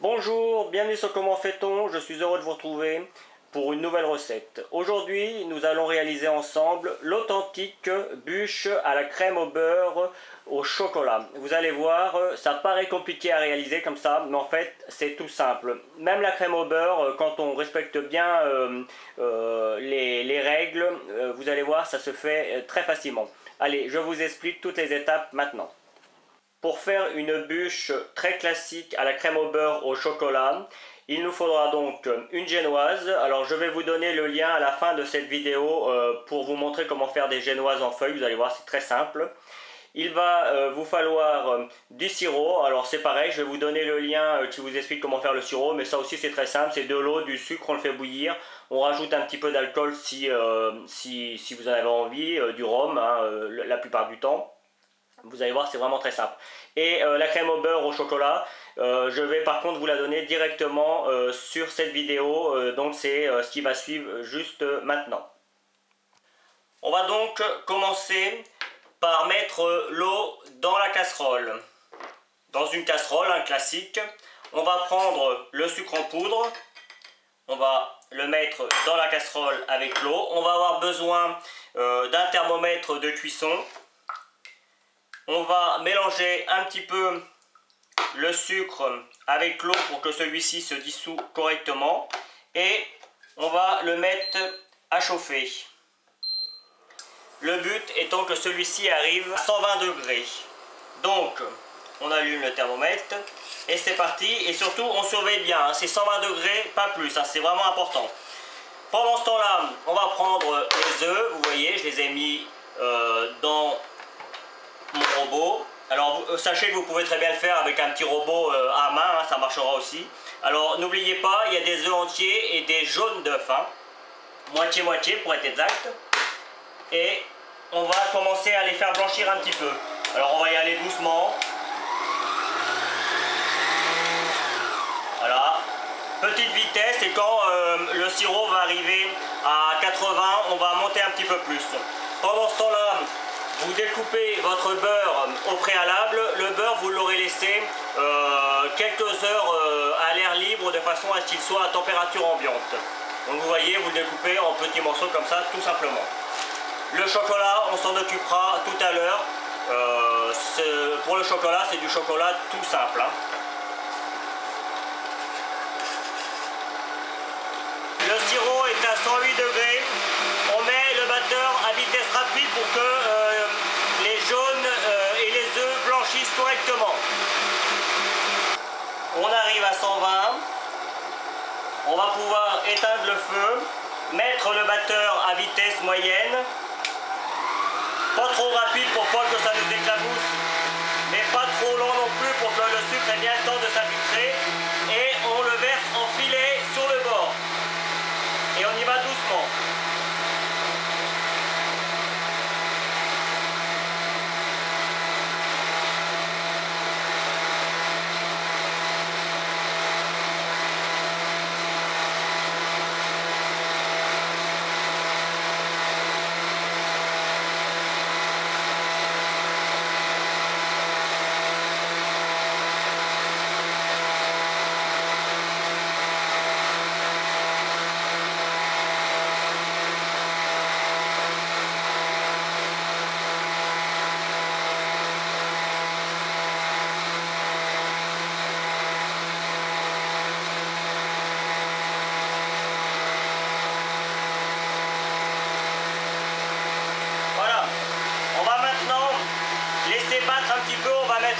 Bonjour, bienvenue sur Commentfait Ton, je suis heureux de vous retrouver pour une nouvelle recette. Aujourd'hui, nous allons réaliser ensemble l'authentique bûche à la crème au beurre au chocolat. Vous allez voir, ça paraît compliqué à réaliser comme ça, mais en fait, c'est tout simple. Même la crème au beurre, quand on respecte bien les règles, vous allez voir, ça se fait très facilement. Allez, je vous explique toutes les étapes maintenant. Pour faire une bûche très classique à la crème au beurre au chocolat, il nous faudra donc une génoise. Alors je vais vous donner le lien à la fin de cette vidéo pour vous montrer comment faire des génoises en feuilles. Vous allez voir, c'est très simple. Il va vous falloir du sirop. Alors c'est pareil, je vais vous donner le lien qui vous explique comment faire le sirop, mais ça aussi c'est très simple, c'est de l'eau, du sucre, on le fait bouillir, on rajoute un petit peu d'alcool si vous en avez envie, du rhum hein, la plupart du temps. Vous allez voir, c'est vraiment très simple. Et la crème au beurre au chocolat, je vais par contre vous la donner directement sur cette vidéo, donc c'est ce qui va suivre juste maintenant. On va donc commencer par mettre l'eau dans la casserole. Dans une casserole hein, classique, on va prendre le sucre en poudre, on va le mettre dans la casserole avec l'eau. On va avoir besoin d'un thermomètre de cuisson. On va mélanger un petit peu le sucre avec l'eau pour que celui-ci se dissout correctement et on va le mettre à chauffer. Le but étant que celui-ci arrive à 120 degrés. Donc on allume le thermomètre et c'est parti. Et surtout on surveille bien, hein, c'est 120 degrés, pas plus, hein, c'est vraiment important. Pendant ce temps-là, on va prendre les œufs, vous voyez, je les ai mis dans mon robot. Alors sachez que vous pouvez très bien le faire avec un petit robot à main, hein, ça marchera aussi. Alors n'oubliez pas, il y a des œufs entiers et des jaunes d'œufs, hein, moitié-moitié pour être exact. Et on va commencer à les faire blanchir un petit peu. Alors on va y aller doucement. Voilà, petite vitesse, et quand le sirop va arriver à 80, on va monter un petit peu plus. Pendant ce temps-là, vous découpez votre beurre au préalable. Le beurre, vous l'aurez laissé quelques heures à l'air libre de façon à ce qu'il soit à température ambiante. Donc vous voyez, vous le découpez en petits morceaux comme ça, tout simplement. Le chocolat, on s'en occupera tout à l'heure. Pour le chocolat, c'est du chocolat tout simple, hein. Le sirop est à 108 degrés. On met le batteur à vitesse rapide pour que les jaunes et les œufs blanchissent correctement. On arrive à 120. On va pouvoir éteindre le feu, mettre le batteur à vitesse moyenne. Pas trop rapide pour pas que ça nous éclabousse, mais pas trop lent non plus pour que le sucre ait bien le temps de s'infiltrer. Et on le verse en filet sur le bord. Et on y va doucement.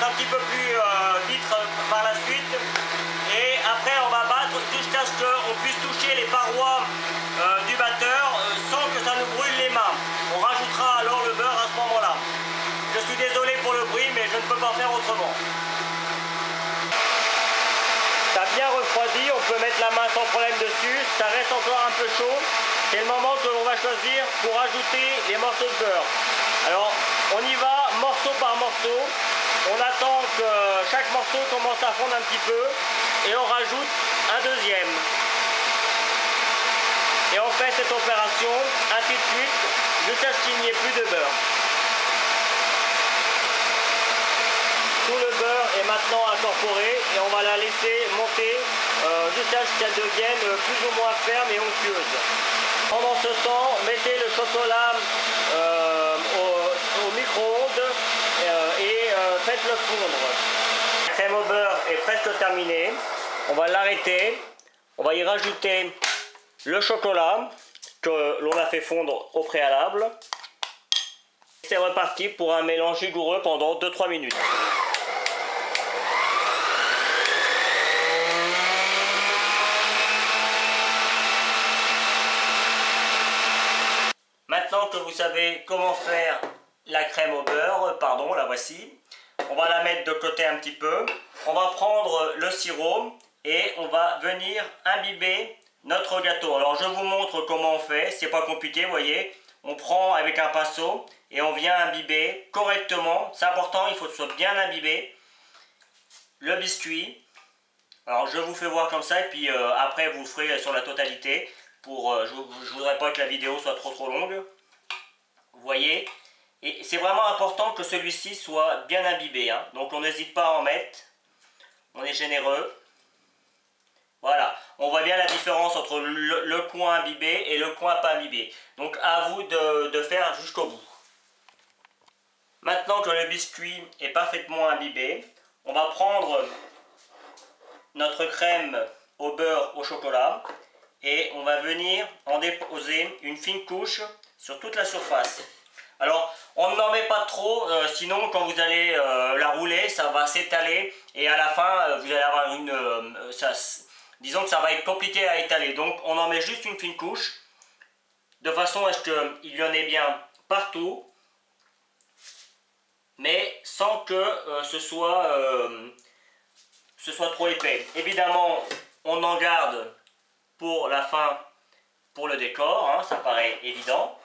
Un petit peu plus vite par la suite, et après on va battre jusqu'à ce qu'on puisse toucher les parois du batteur sans que ça nous brûle les mains. On rajoutera alors le beurre à ce moment là. Je suis désolé pour le bruit, mais je ne peux pas faire autrement. Ça a bien refroidi, on peut mettre la main sans problème dessus, ça reste encore un peu chaud. C'est le moment que l'on va choisir pour ajouter les morceaux de beurre. Alors on y va morceau par morceau. On attend que chaque morceau commence à fondre un petit peu et on rajoute un deuxième. Et on fait cette opération ainsi de suite jusqu'à ce qu'il n'y ait plus de beurre. Tout le beurre est maintenant maintenant incorporée et on va la laisser monter jusqu'à ce qu'elle devienne plus ou moins ferme et onctueuse. Pendant ce temps, mettez le chocolat au micro-ondes et faites-le fondre. La crème au beurre est presque terminée. On va l'arrêter. On va y rajouter le chocolat que l'on a fait fondre au préalable. C'est reparti pour un mélange vigoureux pendant 2-3 minutes. Maintenant que vous savez comment faire la crème au beurre, pardon, la voici. On va la mettre de côté un petit peu. On va prendre le sirop et on va venir imbiber notre gâteau. Alors je vous montre comment on fait, c'est pas compliqué, vous voyez. On prend avec un pinceau et on vient imbiber correctement. C'est important, il faut que ce soit bien imbibé. Le biscuit. Alors je vous fais voir comme ça et puis après vous le ferez sur la totalité. Je voudrais pas que la vidéo soit trop longue. Vous voyez. Et c'est vraiment important que celui-ci soit bien imbibé, hein. Donc on n'hésite pas à en mettre. On est généreux. Voilà, on voit bien la différence entre le coin imbibé et le coin pas imbibé. Donc à vous de faire jusqu'au bout. Maintenant que le biscuit est parfaitement imbibé, on va prendre notre crème au beurre au chocolat et on va venir en déposer une fine couche sur toute la surface. Alors on n'en met pas trop, sinon quand vous allez la rouler, ça va s'étaler et à la fin vous allez avoir une... disons que ça va être compliqué à étaler, donc on en met juste une fine couche de façon à ce qu'il y en ait bien partout, mais sans que ce soit trop épais. Évidemment, on en garde pour la fin, pour le décor, hein, ça paraît évident.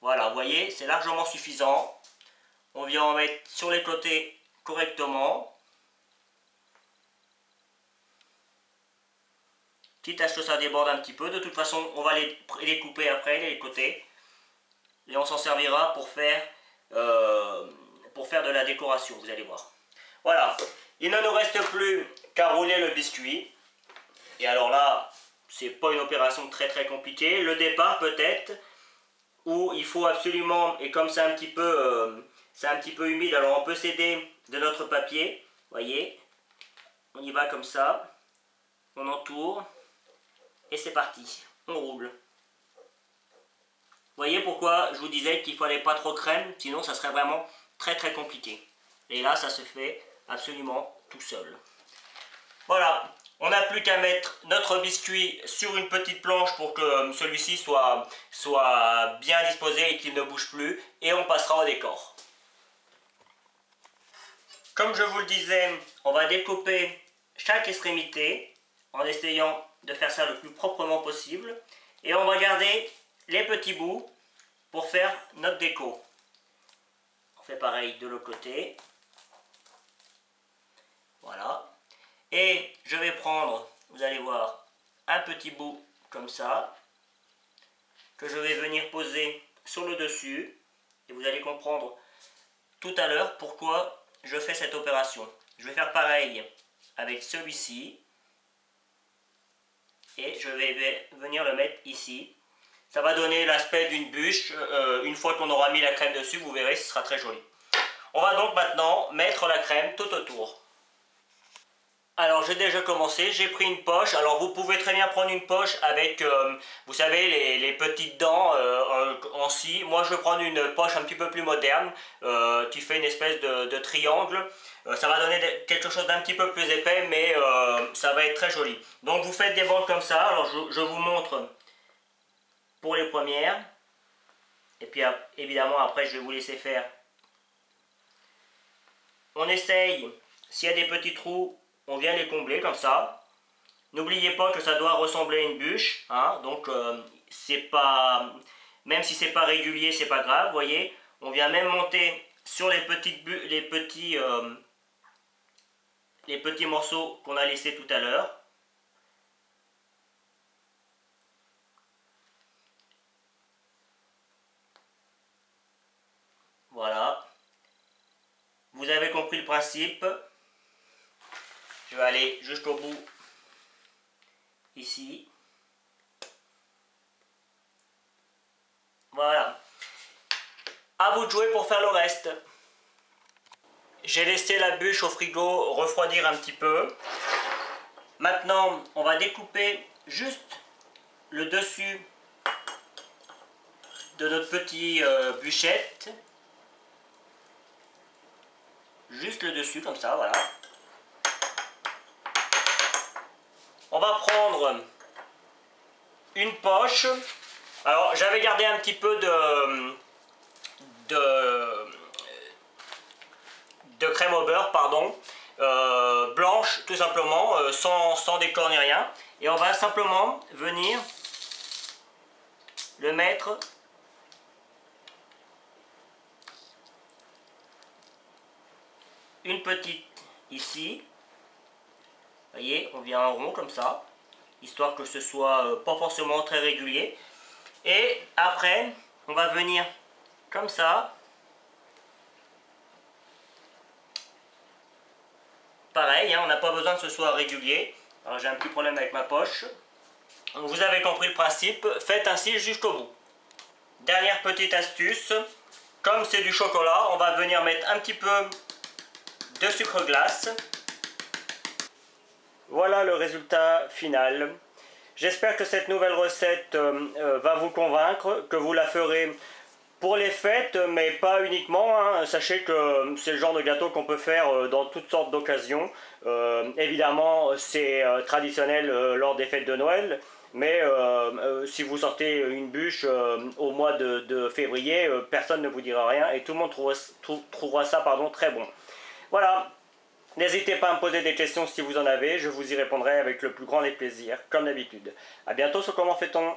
Voilà, vous voyez, c'est largement suffisant. On vient en mettre sur les côtés correctement, quitte à ce que ça déborde un petit peu. De toute façon, on va les couper après, les côtés. Et on s'en servira pour faire de la décoration, vous allez voir. Voilà, il ne nous reste plus qu'à rouler le biscuit. Et alors là, c'est pas une opération très compliquée. Le départ peut-être, où il faut absolument, et comme c'est un petit peu humide, alors on peut s'aider de notre papier. Voyez, on y va comme ça, on entoure. Et c'est parti, on roule. Vous voyez pourquoi je vous disais qu'il ne fallait pas trop crème, sinon ça serait vraiment très compliqué. Et là, ça se fait absolument tout seul. Voilà, on n'a plus qu'à mettre notre biscuit sur une petite planche pour que celui-ci soit bien disposé et qu'il ne bouge plus. Et on passera au décor. Comme je vous le disais, on va découper chaque extrémité en essayant de faire ça le plus proprement possible, et on va garder les petits bouts pour faire notre déco. On fait pareil de l'autre côté. Voilà, et je vais prendre, vous allez voir, un petit bout comme ça que je vais venir poser sur le dessus, et vous allez comprendre tout à l'heure pourquoi je fais cette opération. Je vais faire pareil avec celui-ci. Et je vais venir le mettre ici. Ça va donner l'aspect d'une bûche. Une fois qu'on aura mis la crème dessus, vous verrez, ce sera très joli. On va donc maintenant mettre la crème tout autour. Alors j'ai déjà commencé, j'ai pris une poche. Alors vous pouvez très bien prendre une poche avec, vous savez, les petites dents en scie. Moi je vais prendre une poche un petit peu plus moderne qui fait une espèce de triangle. Ça va donner quelque chose d'un petit peu plus épais, mais ça va être très joli. Donc vous faites des bandes comme ça. Alors je vous montre pour les premières. Et puis évidemment après je vais vous laisser faire. On essaye, s'il y a des petits trous, on vient les combler comme ça. N'oubliez pas que ça doit ressembler à une bûche, hein, donc c'est pas, même si c'est pas régulier, c'est pas grave. Voyez, on vient même monter sur les petits morceaux qu'on a laissés tout à l'heure. Vous avez compris le principe. Je vais aller jusqu'au bout ici. Voilà. À vous de jouer pour faire le reste. J'ai laissé la bûche au frigo refroidir un petit peu. Maintenant, on va découper juste le dessus de notre petite bûchette. Juste le dessus, comme ça, voilà. On va prendre une poche. Alors, j'avais gardé un petit peu de crème au beurre, pardon, blanche, tout simplement, sans décor ni rien. Et on va simplement venir le mettre une petite ici. Vous voyez, on vient en rond comme ça, histoire que ce soit pas forcément très régulier. Et après, on va venir comme ça. Pareil, hein, on n'a pas besoin que ce soit régulier. Alors j'ai un petit problème avec ma poche. Donc, vous avez compris le principe, faites ainsi jusqu'au bout. Dernière petite astuce, comme c'est du chocolat, on va venir mettre un petit peu de sucre glace. Voilà le résultat final. J'espère que cette nouvelle recette va vous convaincre, que vous la ferez pour les fêtes, mais pas uniquement, hein. Sachez que c'est le genre de gâteau qu'on peut faire dans toutes sortes d'occasions. Évidemment, c'est traditionnel lors des fêtes de Noël, mais si vous sortez une bûche au mois de février, personne ne vous dira rien et tout le monde trouvera ça, pardon, très bon. Voilà, n'hésitez pas à me poser des questions si vous en avez, je vous y répondrai avec le plus grand des plaisirs, comme d'habitude. A bientôt sur Commentfait Ton.